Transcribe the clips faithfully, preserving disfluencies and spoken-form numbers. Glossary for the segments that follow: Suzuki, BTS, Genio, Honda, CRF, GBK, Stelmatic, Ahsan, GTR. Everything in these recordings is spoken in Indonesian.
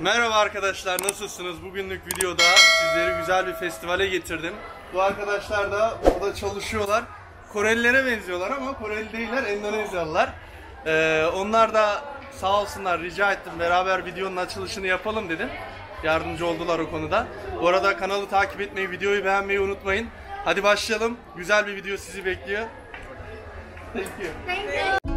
Merhaba arkadaşlar, nasılsınız? Bugünlük videoda sizleri güzel bir festivale getirdim. Bu arkadaşlar da burada çalışıyorlar. Korelilere benziyorlar ama Koreli değiller, Endonezyalılar. Ee, onlar da sağ olsunlar, rica ettim beraber videonun açılışını yapalım dedim. Yardımcı oldular o konuda. Bu arada kanalı takip etmeyi, videoyu beğenmeyi unutmayın. Hadi başlayalım. Güzel bir video sizi bekliyor. Thank you. Thank you.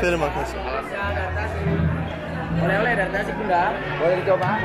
Terima kasih. Oleh-oleh dari Tasik Bunda, boleh dicoba?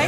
Ya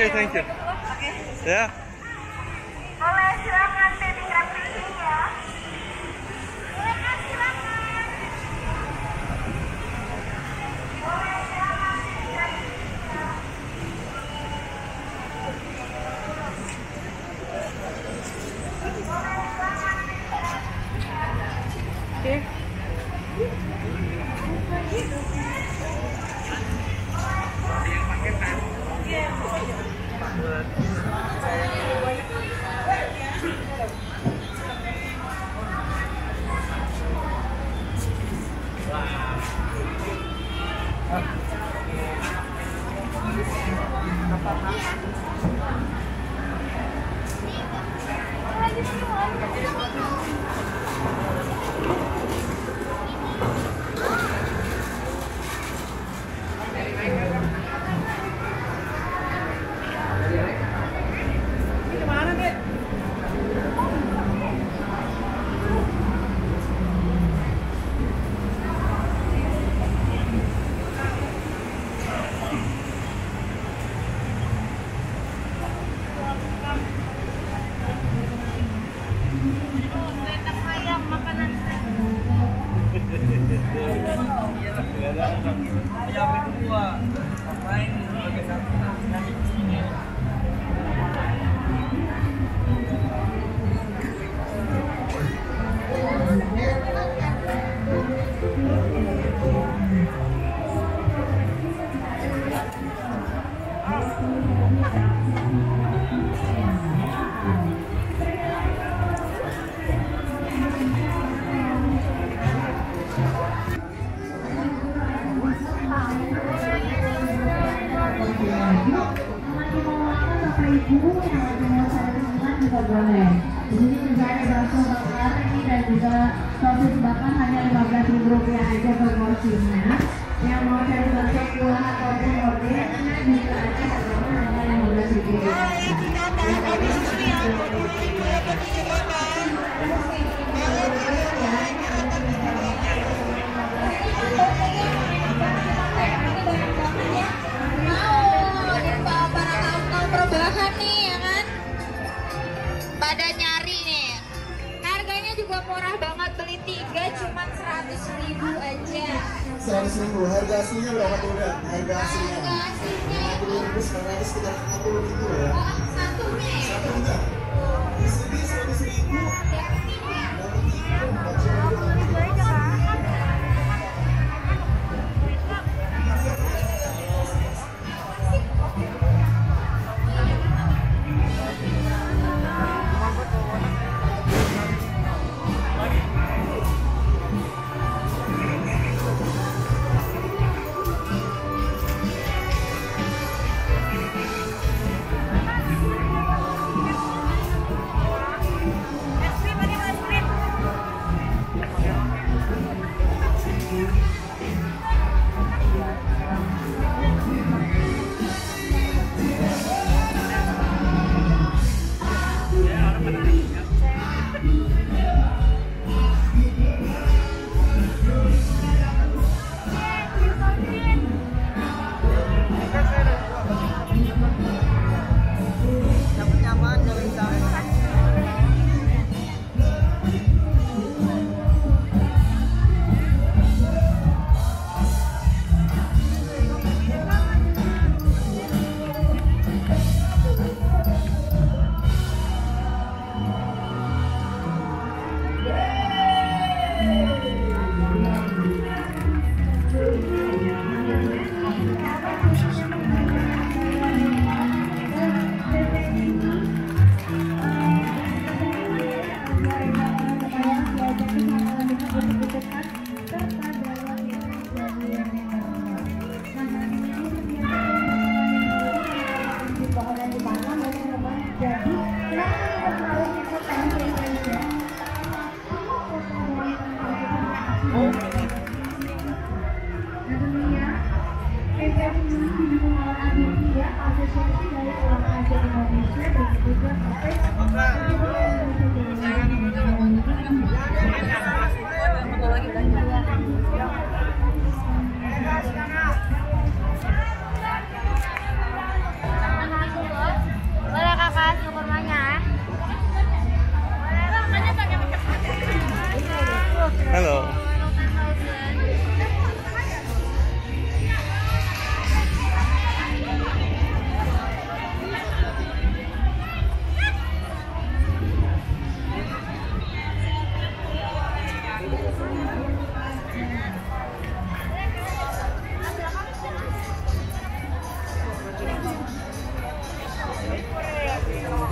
Oke, okay, thank you. Okay. Ya. Yeah. Boleh silakan baby grafisnya ya. Boleh kan silakan. Boleh silakan baby grafisnya. Boleh silakan baby grafisnya. Oke. Terima kasih telah menonton!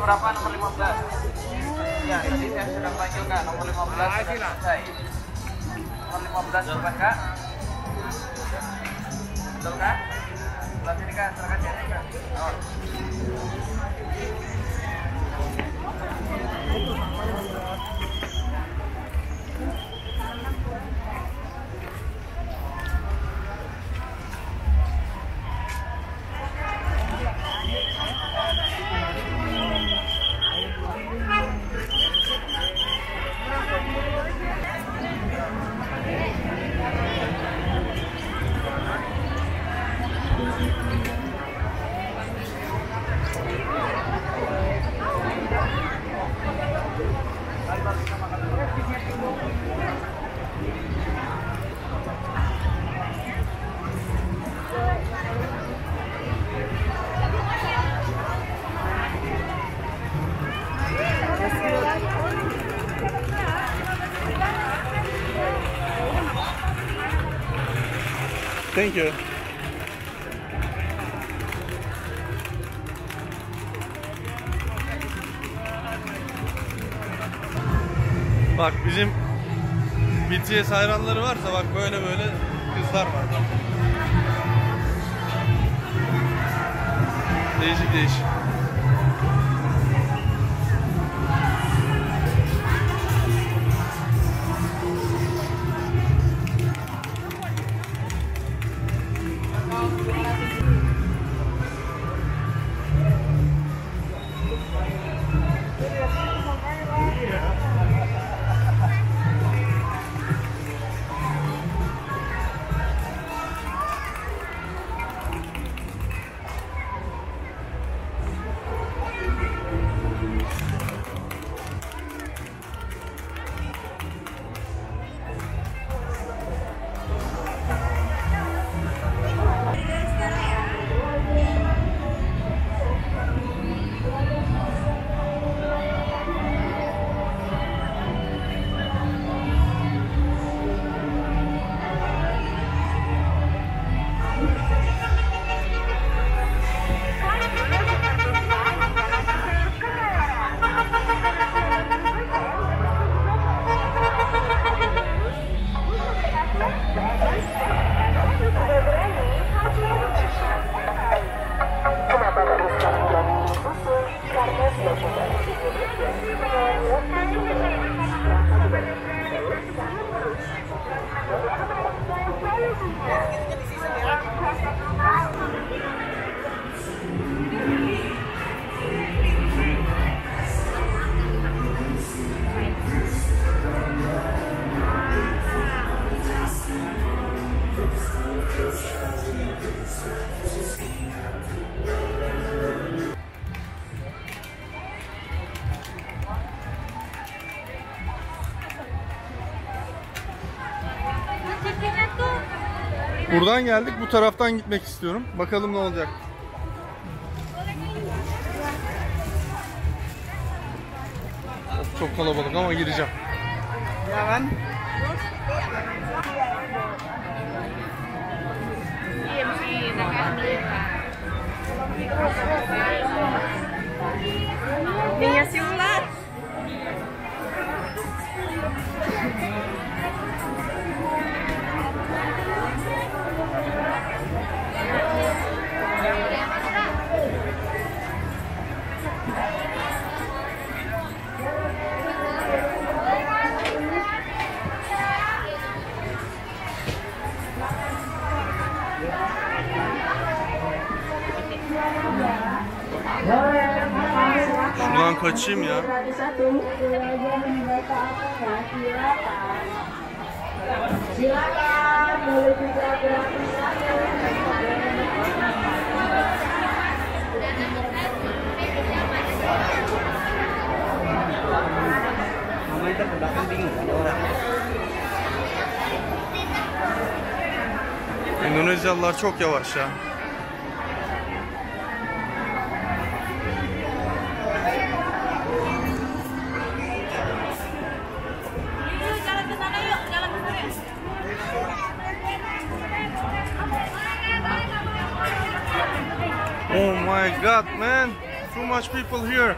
Berapa nomor lima belas? Ya, tadi saya sudah panggilkan nomor lima belas sudah selesai. Nomor lima belas bukan kak? Betul kak? Sebelah sini kak, serahkan jadi kak. Oh. Thank you. Bak bizim B T S hayranları varsa bak böyle böyle kızlar var. Değişik değişik. Buradan geldik, bu taraftan gitmek istiyorum. Bakalım ne olacak. Of, çok kalabalık ama gireceğim. Yalan. Thank you. Jangan kecim ya. Silakan. Mama itu ke belakang bingung ada orang. İndonezyalılar çok yavaş ya. Oh my god, man, too much people here.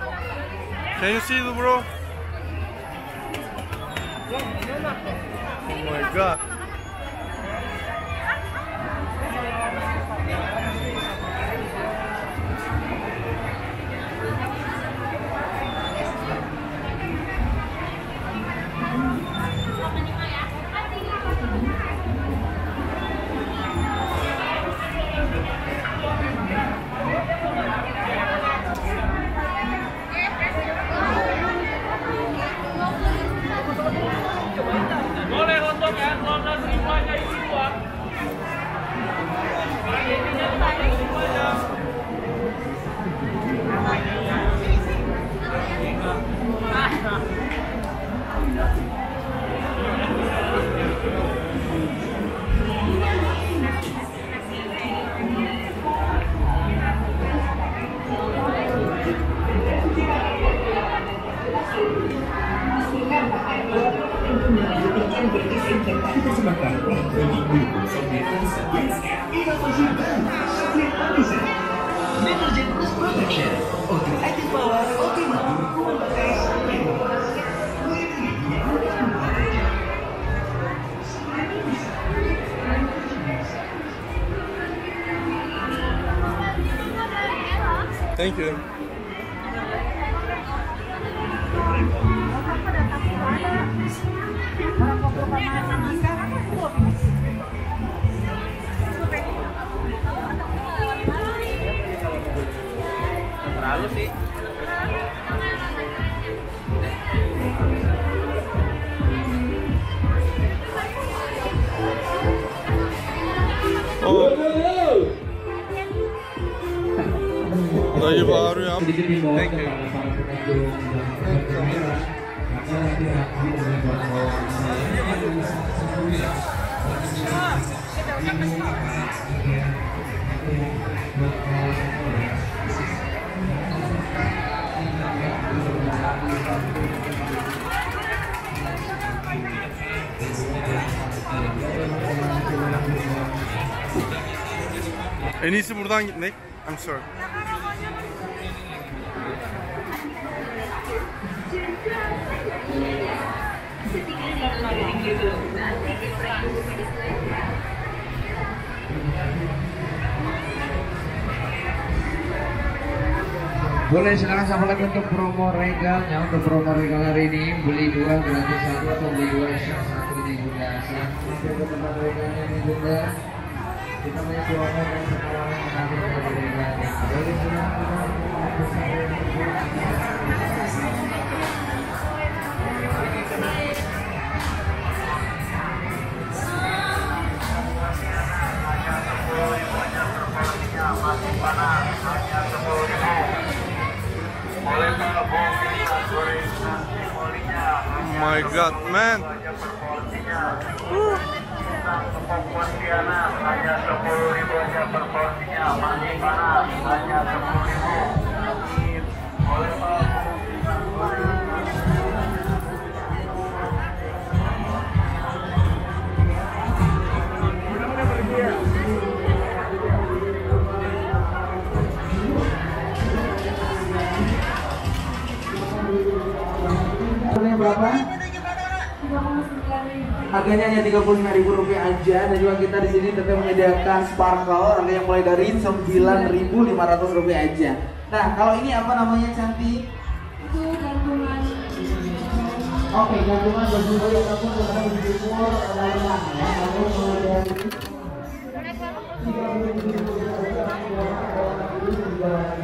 Can you see the bro? Oh my god. Thank you. Terlalu sih. Lagi baru ya. Thank you. En iyisi buradan gitmek. I'm sorry. Boleh silakan sama lagi untuk promo regalnya. Untuk promo regal hari ini beli dua gratis satu atau beli dua gratis satu ini juga. Untuk promo regalnya ini juga kita punya promo yang sekarang mengalir dari regalnya. Boleh silakan. Oh my god, man. Woo. Berapa? Harganya hanya tiga puluh lima ribu rupiah aja, dan juga kita di sini tetap menyediakan sparkle harga yang mulai dari sembilan ribu lima ratus rupiah aja. Nah, kalau ini apa namanya cantik? Itu gantungan. Oke, gantungan berbentuk gantung karena berjemur layangan ya. Lalu kemudian tiga puluh ribu rupiah.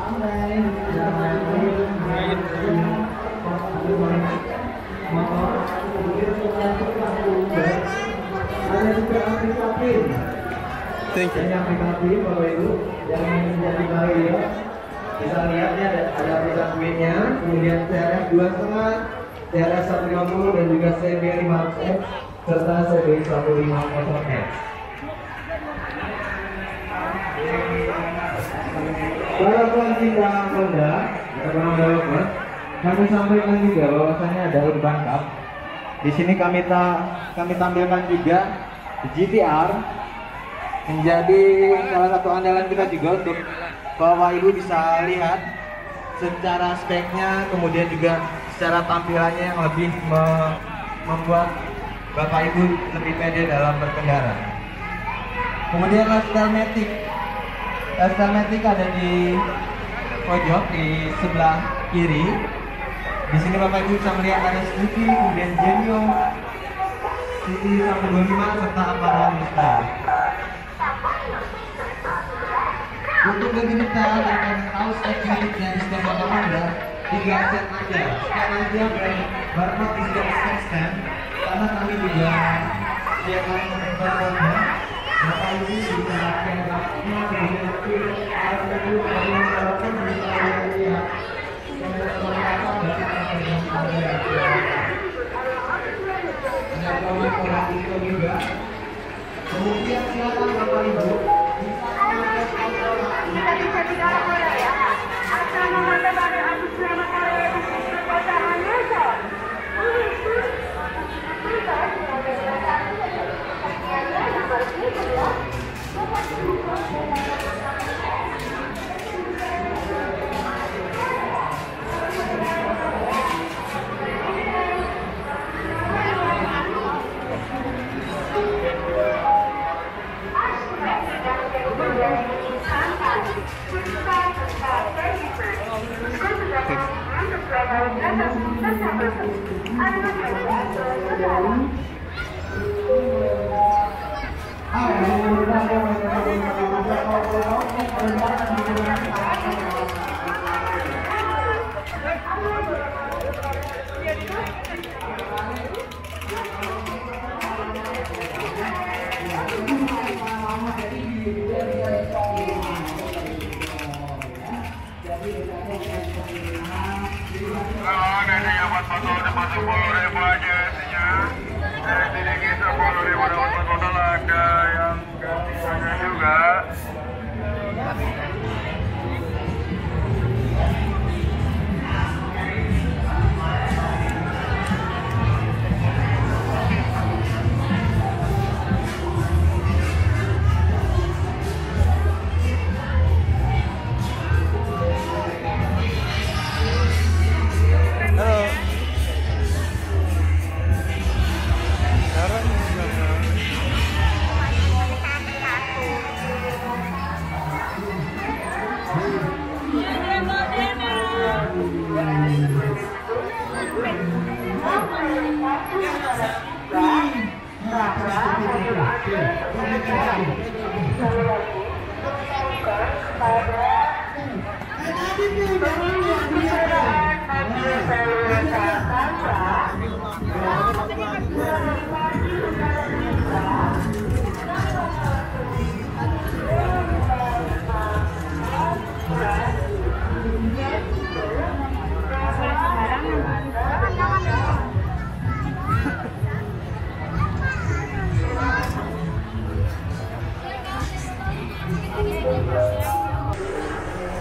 Amin. Thank you. Bapak Ibu yang menjadi Mario bisa lihatnya ada tulisan kuenya, kemudian C R F dua koma lima, C R F seratus lima puluh dan juga C B lima ratus F serta C B seratus lima puluh F. Para penciptaan Honda, para developer, kami sampaikan juga bahwasanya ada urban cup. Di sini kami ta kami tampilkan juga G T R menjadi salah satu andalan kita juga untuk Bapak Ibu bisa lihat secara speknya, kemudian juga secara tampilannya yang lebih me membuat Bapak Ibu lebih pede dalam berkendara. Kemudian Stelmatic, Stelmatic ada di pojok di sebelah kiri. Di sini Bapak Ibu bisa melihat ada Suzuki, kemudian Genio, C B seratus dua puluh lima serta Ampara Mista. Untuk lebih detail dan tahu spek dari setiap Honda, tinggal cek aja. Cek aja barcode di setiap stand, karena kami juga sediakan barcode. Bapak Ibu bisa pakai barcode, kemudian Bapak Ibu bisa lihat juga. Kemudian silakan Bapak Ibu bisa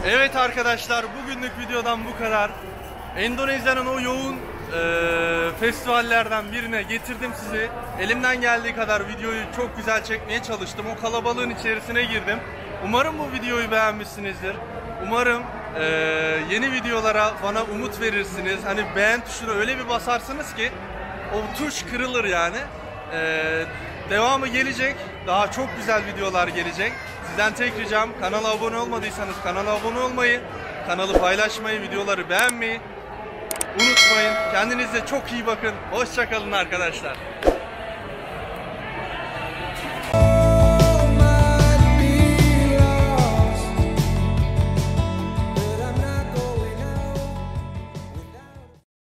Evet arkadaşlar, bugünlük videodan bu kadar. Endonezya'nın o yoğun e, festivallerden birine getirdim sizi. Elimden geldiği kadar videoyu çok güzel çekmeye çalıştım. O kalabalığın içerisine girdim. Umarım bu videoyu beğenmişsinizdir. Umarım e, yeni videolara bana umut verirsiniz. Hani beğen tuşuna öyle bir basarsınız ki o tuş kırılır yani. E, devamı gelecek. Daha çok güzel videolar gelecek. Sizden tek ricam, kanala abone olmadıysanız kanala abone olmayı, kanalı paylaşmayı, videoları beğenmeyi unutmayın. Kendinize çok iyi bakın. Hoşça kalın arkadaşlar.